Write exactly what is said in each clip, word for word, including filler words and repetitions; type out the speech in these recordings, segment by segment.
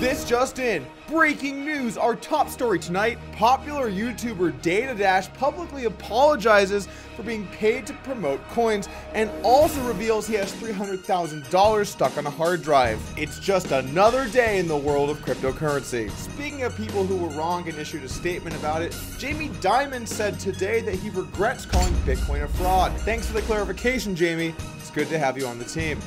This just in, breaking news, our top story tonight, popular YouTuber DataDash publicly apologizes for being paid to promote coins and also reveals he has three hundred thousand dollars stuck on a hard drive. It's just another day in the world of cryptocurrency. Speaking of people who were wrong and issued a statement about it, Jamie Dimon said today that he regrets calling Bitcoin a fraud. Thanks for the clarification, Jamie. It's good to have you on the team.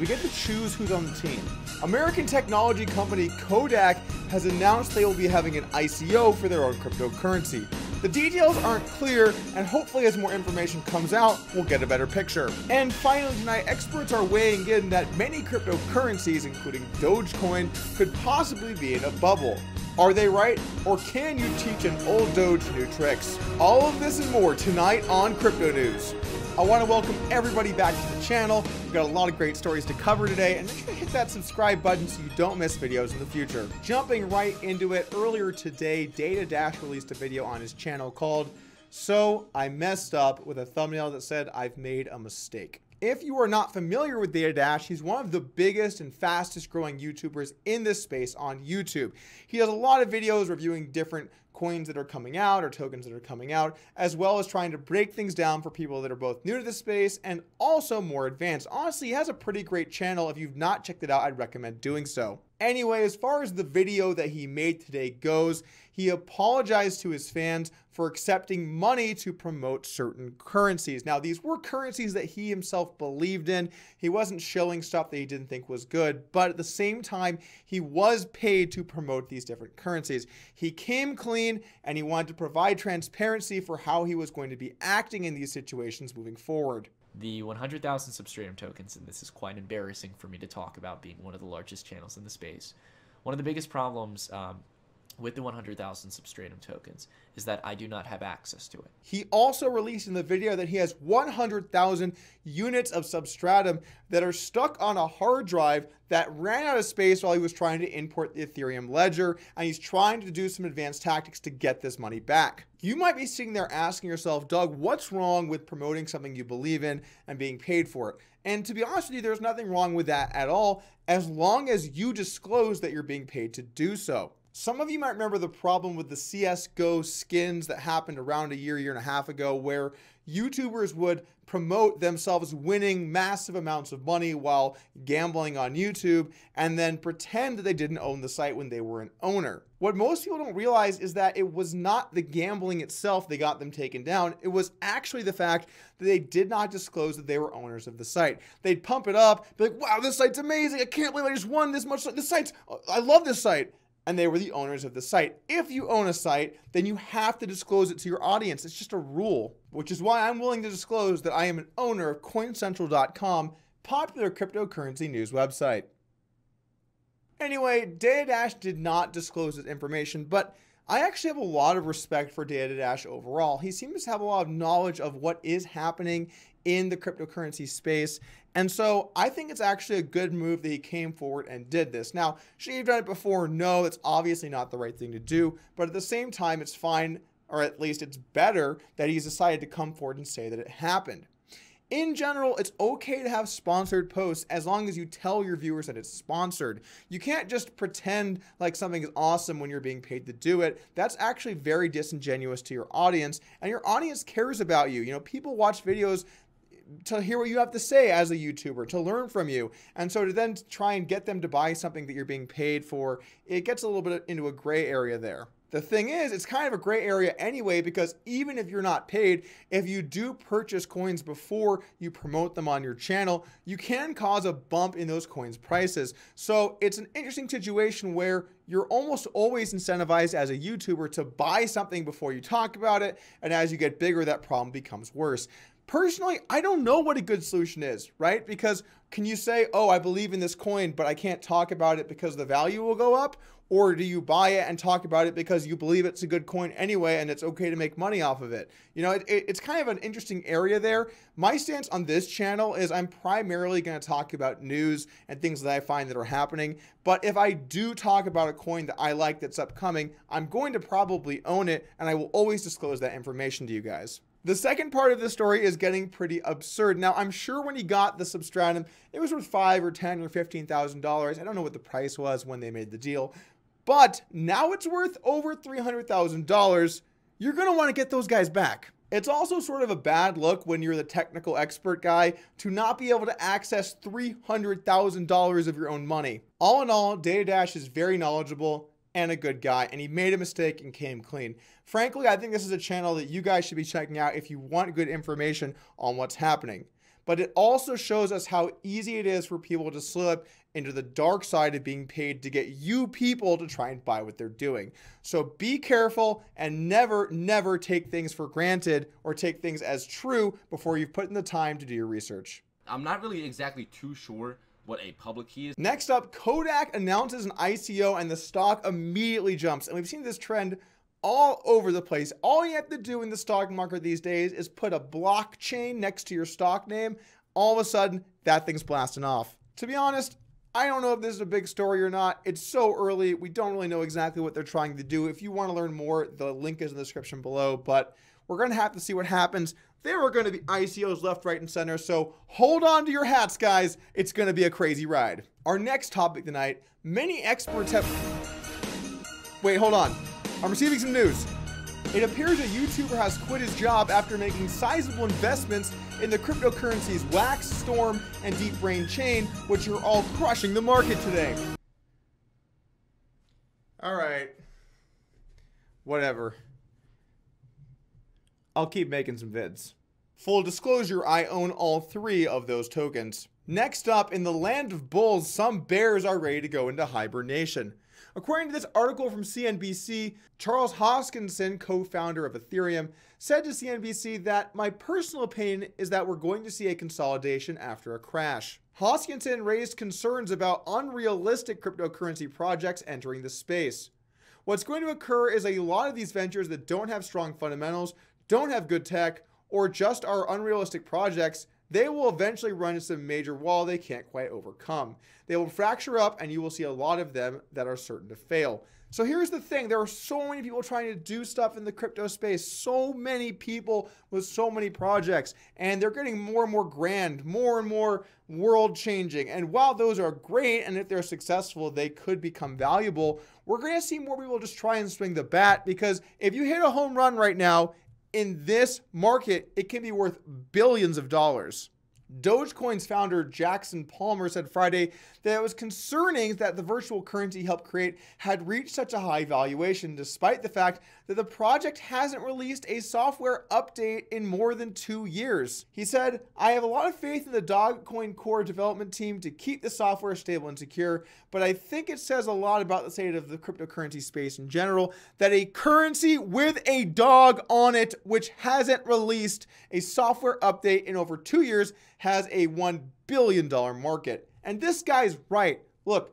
We get to choose who's on the team. American technology company Kodak has announced they will be having an I C O for their own cryptocurrency. The details aren't clear, and hopefully as more information comes out, we'll get a better picture. And finally tonight, experts are weighing in that many cryptocurrencies, including Dogecoin, could possibly be in a bubble. Are they right, or can you teach an old Doge new tricks? All of this and more tonight on Crypto News. I want to welcome everybody back to the channel. We've got a lot of great stories to cover today, and make sure to hit that subscribe button so you don't miss videos in the future. Jumping right into it, earlier today, DataDash released a video on his channel called "So I Messed Up" with a thumbnail that said, "I've made a mistake." If you are not familiar with DataDash, he's one of the biggest and fastest growing YouTubers in this space on YouTube. He does a lot of videos reviewing different coins that are coming out or tokens that are coming out, as well as trying to break things down for people that are both new to the space and also more advanced. Honestly, he has a pretty great channel. If you've not checked it out, I'd recommend doing so. Anyway, as far as the video that he made today goes, he apologized to his fans for accepting money to promote certain currencies. Now, these were currencies that he himself believed in. He wasn't showing stuff that he didn't think was good, but at the same time, he was paid to promote these different currencies. He came clean and he wanted to provide transparency for how he was going to be acting in these situations moving forward. The one hundred thousand Substratum tokens, and this is quite embarrassing for me to talk about being one of the largest channels in the space. One of the biggest problems um, with the one hundred thousand Substratum tokens is that I do not have access to it. He also released in the video that he has one hundred thousand units of Substratum that are stuck on a hard drive that ran out of space while he was trying to import the Ethereum ledger, and he's trying to do some advanced tactics to get this money back. You might be sitting there asking yourself, Doug, what's wrong with promoting something you believe in and being paid for it? And to be honest with you, there's nothing wrong with that at all, as long as you disclose that you're being paid to do so. Some of you might remember the problem with the C S G O skins that happened around a year, year and a half ago, where YouTubers would promote themselves winning massive amounts of money while gambling on YouTube and then pretend that they didn't own the site when they were an owner. What most people don't realize is that it was not the gambling itself that got them taken down. It was actually the fact that they did not disclose that they were owners of the site. They'd pump it up, be like, wow, this site's amazing. I can't believe I just won this much. This site's, I love this site. And they were the owners of the site. If you own a site, then you have to disclose it to your audience. It's just a rule, which is why I'm willing to disclose that I am an owner of coin central dot com, popular cryptocurrency news website. Anyway, DataDash did not disclose this information, but I actually have a lot of respect for DataDash overall. He seems to have a lot of knowledge of what is happening in the cryptocurrency space. And so I think it's actually a good move that he came forward and did this. Now, should he have done it before? No, it's obviously not the right thing to do. But at the same time, it's fine, or at least it's better that he's decided to come forward and say that it happened. In general, it's okay to have sponsored posts as long as you tell your viewers that it's sponsored. You can't just pretend like something is awesome when you're being paid to do it. That's actually very disingenuous to your audience, and your audience cares about you. You know, people watch videos to hear what you have to say as a YouTuber, to learn from you. And so to then try and get them to buy something that you're being paid for, it gets a little bit into a gray area there. The thing is, it's kind of a gray area anyway, because even if you're not paid, if you do purchase coins before you promote them on your channel, you can cause a bump in those coins' prices. So it's an interesting situation where you're almost always incentivized as a YouTuber to buy something before you talk about it. And as you get bigger, that problem becomes worse. Personally, I don't know what a good solution is, right? Because can you say, oh, I believe in this coin, but I can't talk about it because the value will go up? Or do you buy it and talk about it because you believe it's a good coin anyway and it's okay to make money off of it? You know, it, it, it's kind of an interesting area there. My stance on this channel is I'm primarily going to talk about news and things that I find that are happening. But if I do talk about a coin that I like that's upcoming, I'm going to probably own it, and I will always disclose that information to you guys. The second part of this story is getting pretty absurd. Now, I'm sure when he got the Substratum, it was worth five or ten or fifteen thousand dollars. I don't know what the price was when they made the deal, but now it's worth over three hundred thousand dollars. You're gonna want to get those guys back. It's also sort of a bad look when you're the technical expert guy to not be able to access three hundred thousand dollars of your own money. All in all, DataDash is very knowledgeable and a good guy, and he made a mistake and came clean. Frankly, I think this is a channel that you guys should be checking out if you want good information on what's happening. But it also shows us how easy it is for people to slip into the dark side of being paid to get you people to try and buy what they're doing. So be careful and never, never take things for granted or take things as true before you've put in the time to do your research. I'm not really exactly too sure what a public key is. Next up, Kodak announces an I C O and the stock immediately jumps. And we've seen this trend all over the place. All you have to do in the stock market these days is put a blockchain next to your stock name. All of a sudden, that thing's blasting off. To be honest, I don't know if this is a big story or not. It's so early. We don't really know exactly what they're trying to do. If you want to learn more, the link is in the description below, but we're going to have to see what happens. There are going to be I C Os left, right, and center, so hold on to your hats, guys. It's going to be a crazy ride. Our next topic tonight, many experts have... Wait, hold on. I'm receiving some news. It appears a YouTuber has quit his job after making sizable investments in the cryptocurrencies Wax, Storm, and Deep Brain Chain, which are all crushing the market today. All right. Whatever. I'll keep making some vids. Full disclosure, I own all three of those tokens. Next up, in the land of bulls, some bears are ready to go into hibernation. According to this article from C N B C, Charles Hoskinson, co-founder of Ethereum, said to C N B C that my personal opinion is that we're going to see a consolidation after a crash. Hoskinson raised concerns about unrealistic cryptocurrency projects entering the space. What's going to occur is a lot of these ventures that don't have strong fundamentals, don't have good tech, or just are unrealistic projects, they will eventually run into some major wall they can't quite overcome. They will fracture up, and you will see a lot of them that are certain to fail. So here's the thing. There are so many people trying to do stuff in the crypto space, so many people with so many projects, and they're getting more and more grand, more and more world-changing. And while those are great, and if they're successful, they could become valuable, we're going to see more people just try and swing the bat, because if you hit a home run right now, in this market, it can be worth billions of dollars. Dogecoin's founder Jackson Palmer said Friday that it was concerning that the virtual currency he helped create had reached such a high valuation, despite the fact that the project hasn't released a software update in more than two years. He said, I have a lot of faith in the Dogecoin core development team to keep the software stable and secure, but I think it says a lot about the state of the cryptocurrency space in general that a currency with a dog on it, which hasn't released a software update in over two years, has a one billion dollar market. And this guy's right. Look,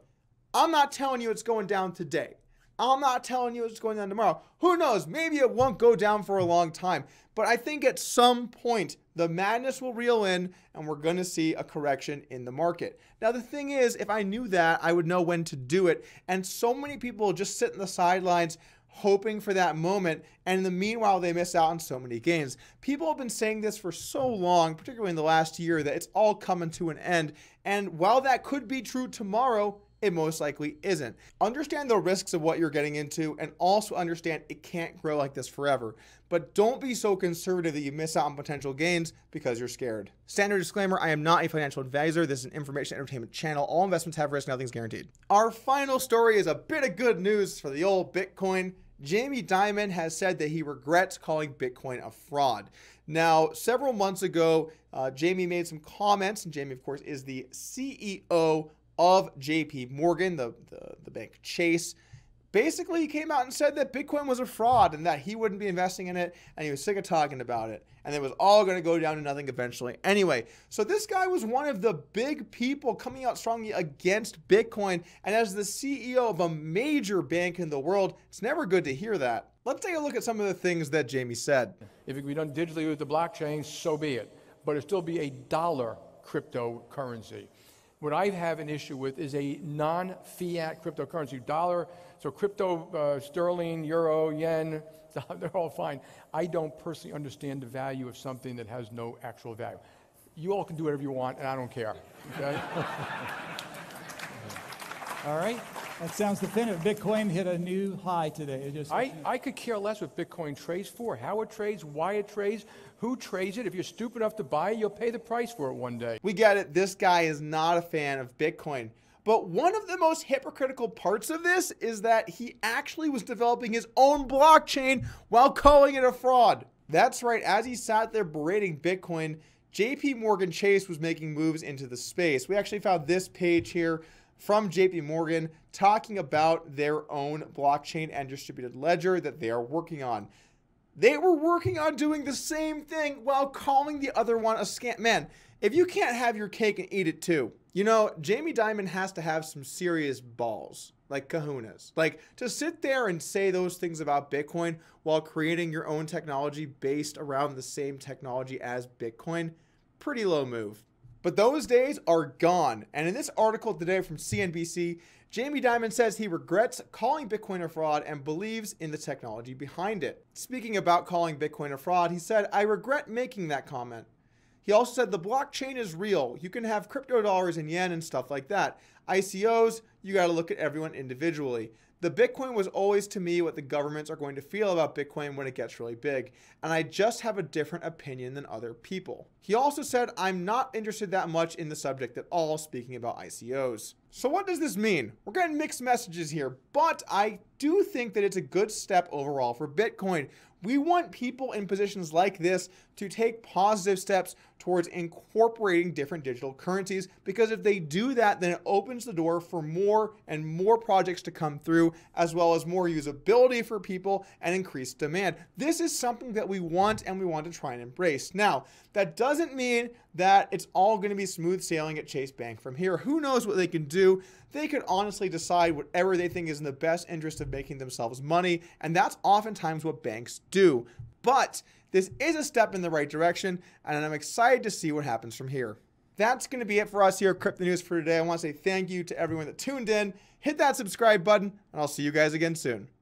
I'm not telling you it's going down today. I'm not telling you it's going down tomorrow. Who knows? Maybe it won't go down for a long time. But I think at some point, the madness will reel in and we're going to see a correction in the market. Now, the thing is, if I knew that, I would know when to do it. And so many people just sit in the sidelines hoping for that moment, and in the meanwhile they miss out on so many gains. People have been saying this for so long, particularly in the last year, that it's all coming to an end, and while that could be true tomorrow, it most likely isn't. Understand the risks of what you're getting into, and also understand it can't grow like this forever, but don't be so conservative that you miss out on potential gains because you're scared. Standard disclaimer, I am not a financial advisor. This is an information entertainment channel. All investments have risk, nothing's guaranteed. Our final story is a bit of good news for the old Bitcoin. Jamie Dimon has said that he regrets calling Bitcoin a fraud. Now, several months ago, uh, Jamie made some comments, and Jamie, of course, is the C E O of J P Morgan, the, the, the bank Chase. Basically, he came out and said that Bitcoin was a fraud and that he wouldn't be investing in it, and he was sick of talking about it, and it was all going to go down to nothing eventually. Anyway, so this guy was one of the big people coming out strongly against Bitcoin, and as the C E O of a major bank in the world, it's never good to hear that. Let's take a look at some of the things that Jamie said. If it can be done digitally with the blockchain, so be it, but it'll still be a dollar cryptocurrency. What I have an issue with is a non-fiat cryptocurrency, dollar. So crypto, uh, sterling, euro, yen, they're all fine. I don't personally understand the value of something that has no actual value. You all can do whatever you want, and I don't care. Okay? All right. That sounds definitive. Bitcoin hit a new high today. It just I, I could care less what Bitcoin trades for, how it trades, why it trades, who trades it. If you're stupid enough to buy it, you'll pay the price for it one day. We get it. This guy is not a fan of Bitcoin. But one of the most hypocritical parts of this is that he actually was developing his own blockchain while calling it a fraud. That's right. As he sat there berating Bitcoin, JPMorgan Chase was making moves into the space. We actually found this page here from JPMorgan talking about their own blockchain and distributed ledger that they are working on. They were working on doing the same thing while calling the other one a scam. Man, if you can't have your cake and eat it too, you know, Jamie Dimon has to have some serious balls, like kahunas. Like, to sit there and say those things about Bitcoin while creating your own technology based around the same technology as Bitcoin, pretty low move. But those days are gone. And in this article today from C N B C, Jamie Dimon says he regrets calling Bitcoin a fraud and believes in the technology behind it. Speaking about calling Bitcoin a fraud, he said, "I regret making that comment." He also said the blockchain is real. You can have crypto dollars and yen and stuff like that. I C Os, you got to look at everyone individually. The Bitcoin was always to me what the governments are going to feel about Bitcoin when it gets really big. And I just have a different opinion than other people. He also said, I'm not interested that much in the subject at all, speaking about I C Os. So what does this mean? We're getting mixed messages here, but I do think that it's a good step overall for Bitcoin. We want people in positions like this to take positive steps towards incorporating different digital currencies, because if they do that, then it opens the door for more and more projects to come through, as well as more usability for people and increased demand. This is something that we want, and we want to try and embrace. Now, that doesn't mean that it's all going to be smooth sailing at Chase Bank from here. Who knows what they can do? They could honestly decide whatever they think is in the best interest of making themselves money, and that's oftentimes what banks do. But this is a step in the right direction, and I'm excited to see what happens from here. That's going to be it for us here at Crypto News for today. I want to say thank you to everyone that tuned in. Hit that subscribe button, and I'll see you guys again soon.